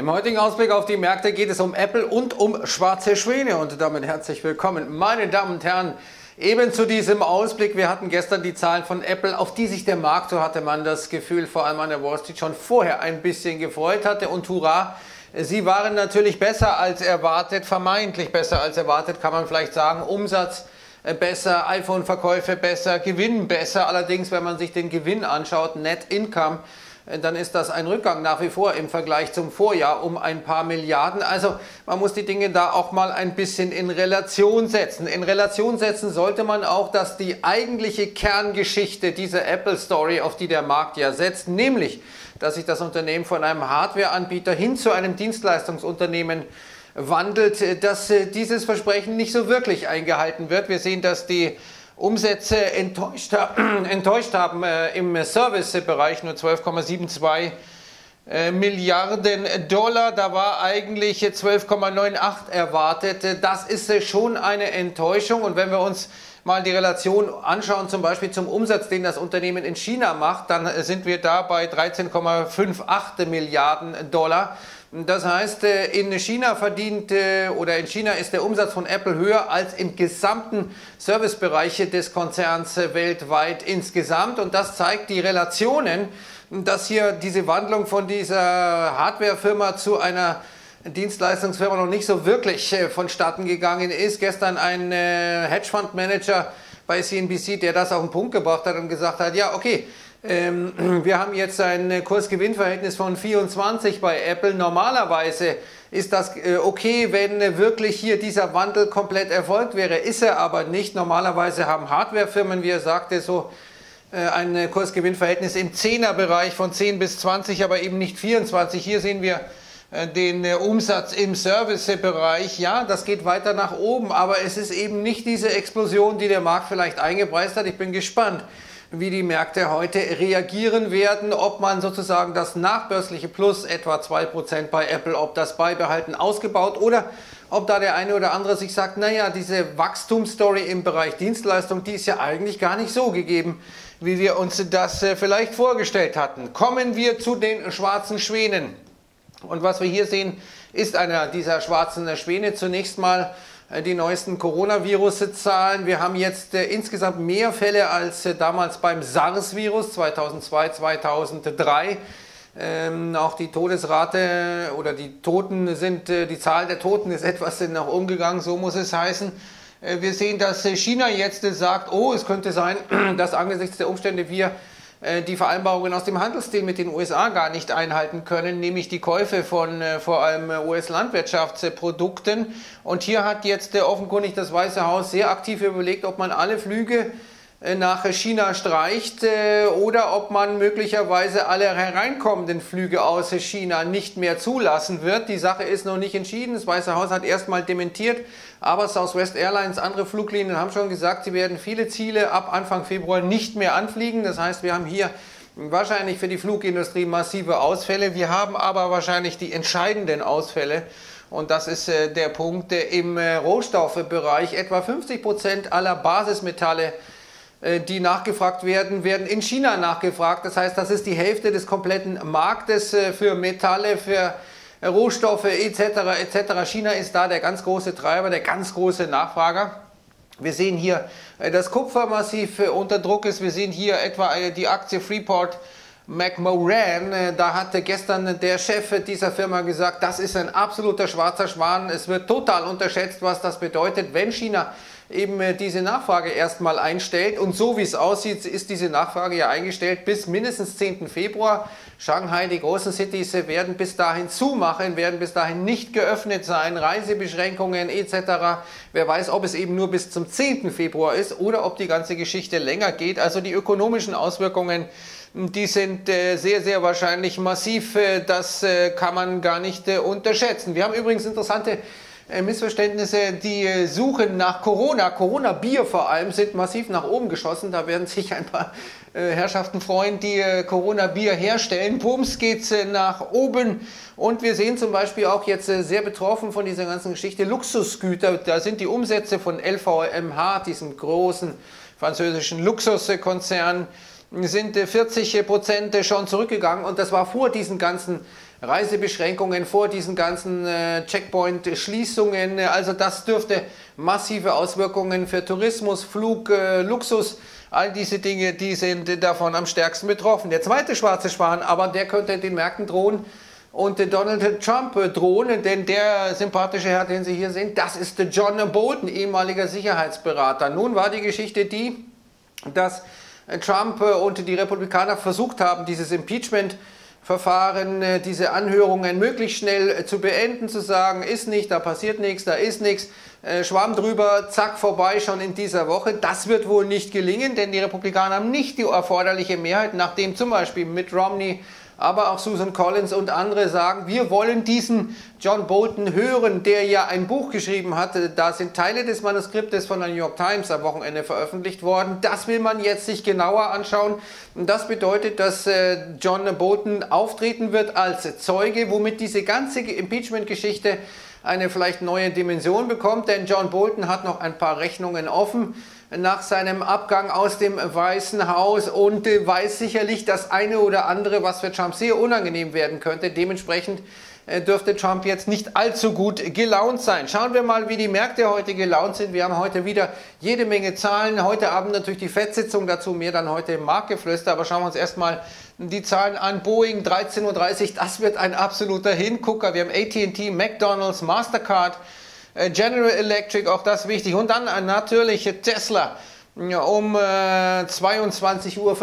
Im heutigen Ausblick auf die Märkte geht es um Apple und um schwarze Schwäne. Und damit herzlich willkommen, meine Damen und Herren, eben zu diesem Ausblick. Wir hatten gestern die Zahlen von Apple, auf die sich der Markt, so hatte man das Gefühl, vor allem an der Wall Street schon vorher ein bisschen gefreut hatte. Und hurra, sie waren natürlich besser als erwartet, vermeintlich besser als erwartet, kann man vielleicht sagen. Umsatz besser, iPhone-Verkäufe besser, Gewinn besser. Allerdings, wenn man sich den Gewinn anschaut, Net Income, dann ist das ein Rückgang nach wie vor im Vergleich zum Vorjahr um ein paar Milliarden. Also man muss die Dinge da auch mal ein bisschen in Relation setzen. In Relation setzen sollte man auch, dass die eigentliche Kerngeschichte dieser Apple-Story, auf die der Markt ja setzt, nämlich, dass sich das Unternehmen von einem Hardware-Anbieter hin zu einem Dienstleistungsunternehmen wandelt, dass dieses Versprechen nicht so wirklich eingehalten wird. Wir sehen, dass die Umsätze enttäuscht haben im Service-Bereich, nur 12,72 Milliarden Dollar. Da war eigentlich 12,98 erwartet. Das ist schon eine Enttäuschung. Und wenn wir uns mal die Relation anschauen, zum Beispiel zum Umsatz, den das Unternehmen in China macht, dann sind wir da bei 13,58 Milliarden Dollar. Das heißt, in China ist der Umsatz von Apple höher als im gesamten Servicebereich des Konzerns weltweit insgesamt. Und das zeigt die Relationen, dass hier diese Wandlung von dieser Hardwarefirma zu einer Dienstleistungsfirma noch nicht so wirklich vonstatten gegangen ist. Gestern ein Hedgefondsmanager bei CNBC, der das auf den Punkt gebracht hat und gesagt hat, ja, okay, wir haben jetzt ein Kursgewinnverhältnis von 24 bei Apple. Normalerweise ist das okay, wenn wirklich hier dieser Wandel komplett erfolgt wäre. Ist er aber nicht. Normalerweise haben Hardwarefirmen, wie er sagte, so ein Kursgewinnverhältnis im 10er-Bereich von 10 bis 20, aber eben nicht 24. Hier sehen wir den Umsatz im Servicebereich. Ja, das geht weiter nach oben, aber es ist eben nicht diese Explosion, die der Markt vielleicht eingepreist hat. Ich bin gespannt, wie die Märkte heute reagieren werden, ob man sozusagen das nachbörsliche Plus etwa 2% bei Apple, ob das beibehalten, ausgebaut, oder ob da der eine oder andere sich sagt, naja, diese Wachstumsstory im Bereich Dienstleistung, die ist ja eigentlich gar nicht so gegeben, wie wir uns das vielleicht vorgestellt hatten. Kommen wir zu den schwarzen Schwänen. Und was wir hier sehen, ist einer dieser schwarzen Schwäne. Zunächst mal die neuesten Coronavirus-Zahlen. Wir haben jetzt insgesamt mehr Fälle als damals beim SARS-Virus 2002, 2003. Auch die Todesrate oder die Zahl der Toten ist etwas nach oben gegangen, so muss es heißen. Wir sehen, dass China jetzt sagt, oh, es könnte sein, dass angesichts der Umstände wir die Vereinbarungen aus dem Handelsdeal mit den USA gar nicht einhalten können, nämlich die Käufe von vor allem US-Landwirtschaftsprodukten. Und hier hat jetzt offenkundig das Weiße Haus sehr aktiv überlegt, ob man alle Flüge nach China streicht oder ob man möglicherweise alle hereinkommenden Flüge aus China nicht mehr zulassen wird. Die Sache ist noch nicht entschieden. Das Weiße Haus hat erstmal dementiert, aber Southwest Airlines, andere Fluglinien haben schon gesagt, sie werden viele Ziele ab Anfang Februar nicht mehr anfliegen. Das heißt, wir haben hier wahrscheinlich für die Flugindustrie massive Ausfälle. Wir haben aber wahrscheinlich die entscheidenden Ausfälle. Und das ist der Punkt im Rohstoffbereich. Etwa 50% aller Basismetalle, die nachgefragt werden, werden in China nachgefragt. Das heißt, das ist die Hälfte des kompletten Marktes für Metalle, für Rohstoffe etc. etc. China ist da der ganz große Treiber, der ganz große Nachfrager. Wir sehen hier, dass Kupfer massiv unter Druck ist. Wir sehen hier etwa die Aktie Freeport McMoran. Da hatte gestern der Chef dieser Firma gesagt, das ist ein absoluter schwarzer Schwan. Es wird total unterschätzt, was das bedeutet, wenn China eben diese Nachfrage erstmal einstellt. Und so wie es aussieht, ist diese Nachfrage ja eingestellt bis mindestens 10. Februar. Shanghai, die großen Cities werden bis dahin zumachen, werden bis dahin nicht geöffnet sein, Reisebeschränkungen etc. Wer weiß, ob es eben nur bis zum 10. Februar ist oder ob die ganze Geschichte länger geht. Also die ökonomischen Auswirkungen, die sind sehr, sehr wahrscheinlich massiv. Das kann man gar nicht unterschätzen. Wir haben übrigens interessante Missverständnisse, die Suche nach Corona-Bier vor allem, sind massiv nach oben geschossen. Da werden sich ein paar Herrschaften freuen, die Corona-Bier herstellen. Bums geht's nach oben. Und wir sehen zum Beispiel auch jetzt sehr betroffen von dieser ganzen Geschichte Luxusgüter. Da sind die Umsätze von LVMH, diesem großen französischen Luxuskonzern, sind 40% schon zurückgegangen. Und das war vor diesen ganzen Reisebeschränkungen vor diesen ganzen Checkpoint-Schließungen. Also das dürfte massive Auswirkungen für Tourismus, Flug, Luxus, all diese Dinge, die sind davon am stärksten betroffen. Der zweite schwarze Schwan, aber der könnte den Märkten drohen und Donald Trump drohen, denn der sympathische Herr, den Sie hier sehen, das ist John Bolton, ehemaliger Sicherheitsberater. Nun war die Geschichte die, dass Trump und die Republikaner versucht haben, dieses Impeachment-Verfahren, diese Anhörungen möglichst schnell zu beenden, zu sagen, ist nicht, da passiert nichts, da ist nichts, Schwamm drüber, zack, vorbei, schon in dieser Woche. Das wird wohl nicht gelingen, denn die Republikaner haben nicht die erforderliche Mehrheit, nachdem zum Beispiel Mitt Romney, aber auch Susan Collins und andere sagen, wir wollen diesen John Bolton hören, der ja ein Buch geschrieben hatte. Da sind Teile des Manuskriptes von der New York Times am Wochenende veröffentlicht worden. Das will man jetzt sich genauer anschauen. Das bedeutet, dass John Bolton auftreten wird als Zeuge, womit diese ganze Impeachment-Geschichte eine vielleicht neue Dimension bekommt. Denn John Bolton hat noch ein paar Rechnungen offen nach seinem Abgang aus dem Weißen Haus und weiß sicherlich das eine oder andere, was für Trump sehr unangenehm werden könnte. Dementsprechend dürfte Trump jetzt nicht allzu gut gelaunt sein. Schauen wir mal, wie die Märkte heute gelaunt sind. Wir haben heute wieder jede Menge Zahlen. Heute Abend natürlich die FED-Sitzung dazu, mehr dann heute im Marktgeflüster. Aber schauen wir uns erstmal die Zahlen an. Boeing 13.30 Uhr, das wird ein absoluter Hingucker. Wir haben AT&T, McDonald's, Mastercard, General Electric, auch das wichtig. Und dann natürlich Tesla um 22.55 Uhr.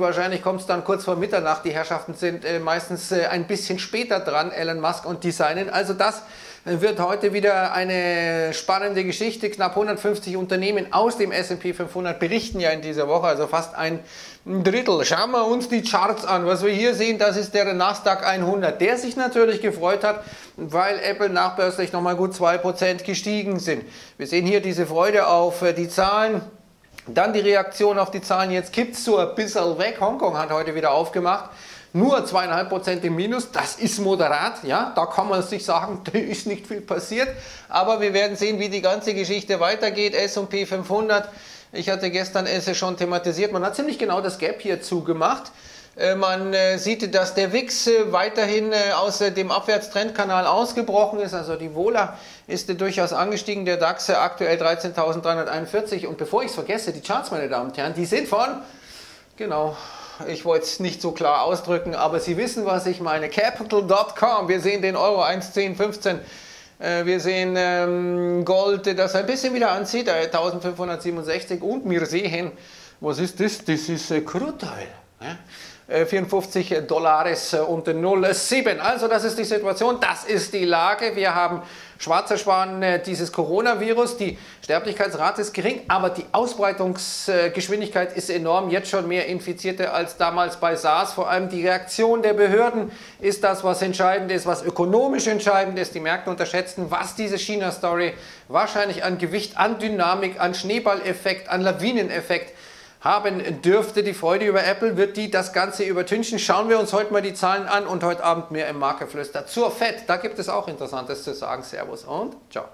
Wahrscheinlich kommt es dann kurz vor Mitternacht. Die Herrschaften sind meistens ein bisschen später dran, Elon Musk und die Seinen. Also das wird heute wieder eine spannende Geschichte. Knapp 150 Unternehmen aus dem S&P 500 berichten ja in dieser Woche, also fast ein Drittel. Schauen wir uns die Charts an. Was wir hier sehen, das ist der Nasdaq 100, der sich natürlich gefreut hat, weil Apple nachbörslich nochmal gut 2% gestiegen sind. Wir sehen hier diese Freude auf die Zahlen. Dann die Reaktion auf die Zahlen, jetzt kippt es so ein bisschen weg. Hongkong hat heute wieder aufgemacht. Nur 2,5% im Minus, das ist moderat, ja, da kann man sich sagen, da ist nicht viel passiert, aber wir werden sehen, wie die ganze Geschichte weitergeht. S&P 500, ich hatte gestern es schon thematisiert, man hat ziemlich genau das Gap hier zugemacht. Man sieht, dass der Vix weiterhin aus dem Abwärtstrendkanal ausgebrochen ist, also die Vola ist durchaus angestiegen, der DAX aktuell 13.341 und bevor ich es vergesse, die Charts, meine Damen und Herren, die sind von, genau, ich wollte es nicht so klar ausdrücken, aber Sie wissen, was ich meine. Capital.com, wir sehen den Euro 1,1015, wir sehen Gold, das ein bisschen wieder anzieht, 1567 und wir sehen, was ist das? Das ist Crude Oil. Ja? $54 und 0,7. Also das ist die Situation, das ist die Lage. Wir haben schwarzer Schwan, dieses Coronavirus. Die Sterblichkeitsrate ist gering, aber die Ausbreitungsgeschwindigkeit ist enorm. Jetzt schon mehr Infizierte als damals bei SARS. Vor allem die Reaktion der Behörden ist das, was entscheidend ist, was ökonomisch entscheidend ist. Die Märkte unterschätzen, was diese China-Story wahrscheinlich an Gewicht, an Dynamik, an Schneeballeffekt, an Lawineneffekt haben dürfte. Die Freude über Apple wird die das Ganze übertünchen. Schauen wir uns heute mal die Zahlen an und heute Abend mehr im Marktgeflüster zur FED. Da gibt es auch Interessantes zu sagen. Servus und ciao.